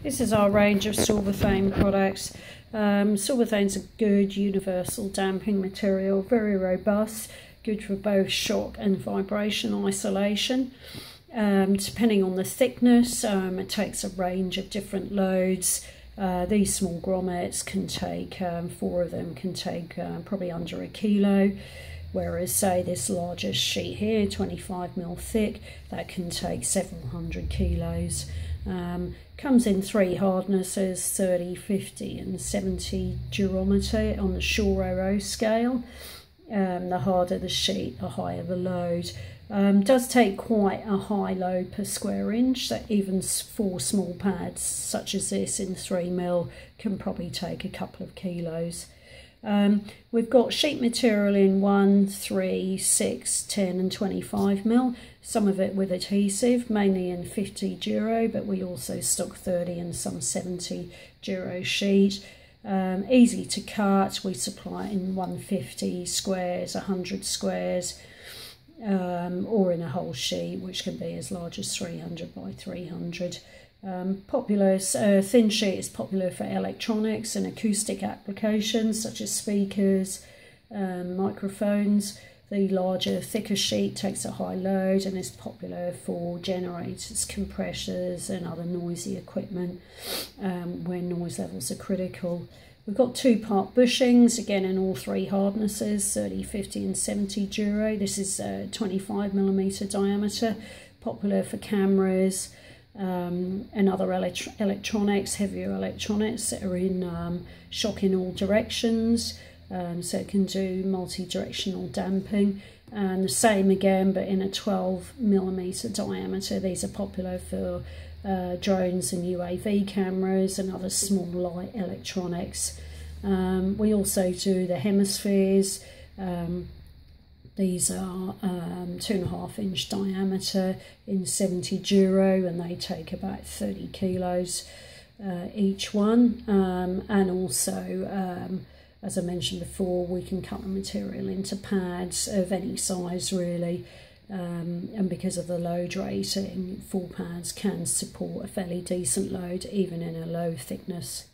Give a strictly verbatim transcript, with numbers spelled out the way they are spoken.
This is our range of Sorbothane products. Um, Sorbothane's a good universal damping material, very robust, good for both shock and vibration isolation. Um, depending on the thickness, um, it takes a range of different loads. Uh, these small grommets can take, um, four of them can take uh, probably under a kilo, whereas say this largest sheet here, twenty-five mil thick, that can take several hundred kilos. Um, comes in three hardnesses, thirty, fifty and seventy durometer on the Shore O scale. Um, the harder the sheet, the higher the load. Um, does take quite a high load per square inch, so even four small pads such as this in three mil can probably take a couple of kilos. Um, we've got sheet material in one, three, six, ten and twenty-five mil, some of it with adhesive, mainly in fifty duro, but we also stock thirty and some seventy duro sheet. Um, easy to cut, we supply in one hundred fifty squares, one hundred squares, um, or in a whole sheet, which can be as large as three hundred by three hundred. Um, popular, uh, thin sheet is popular for electronics and acoustic applications such as speakers, um, microphones. The larger, thicker sheet takes a high load and is popular for generators, compressors and other noisy equipment um, where noise levels are critical. We've got two-part bushings, again in all three hardnesses, thirty, fifty and seventy duro. This is uh, twenty-five millimeter diameter, popular for cameras um, and other elect electronics, heavier electronics that are in um, shock in all directions. Um, so it can do multi-directional damping, and the same again but in a twelve millimeter diameter. These are popular for uh, drones and U A V cameras and other small light electronics. Um, we also do the hemispheres. Um, these are um, two and a half inch diameter in seventy duro, and they take about thirty kilos uh, each one, um, and also um, as I mentioned before, we can cut the material into pads of any size really, um, and because of the load rating, four pads can support a fairly decent load even in a low thickness.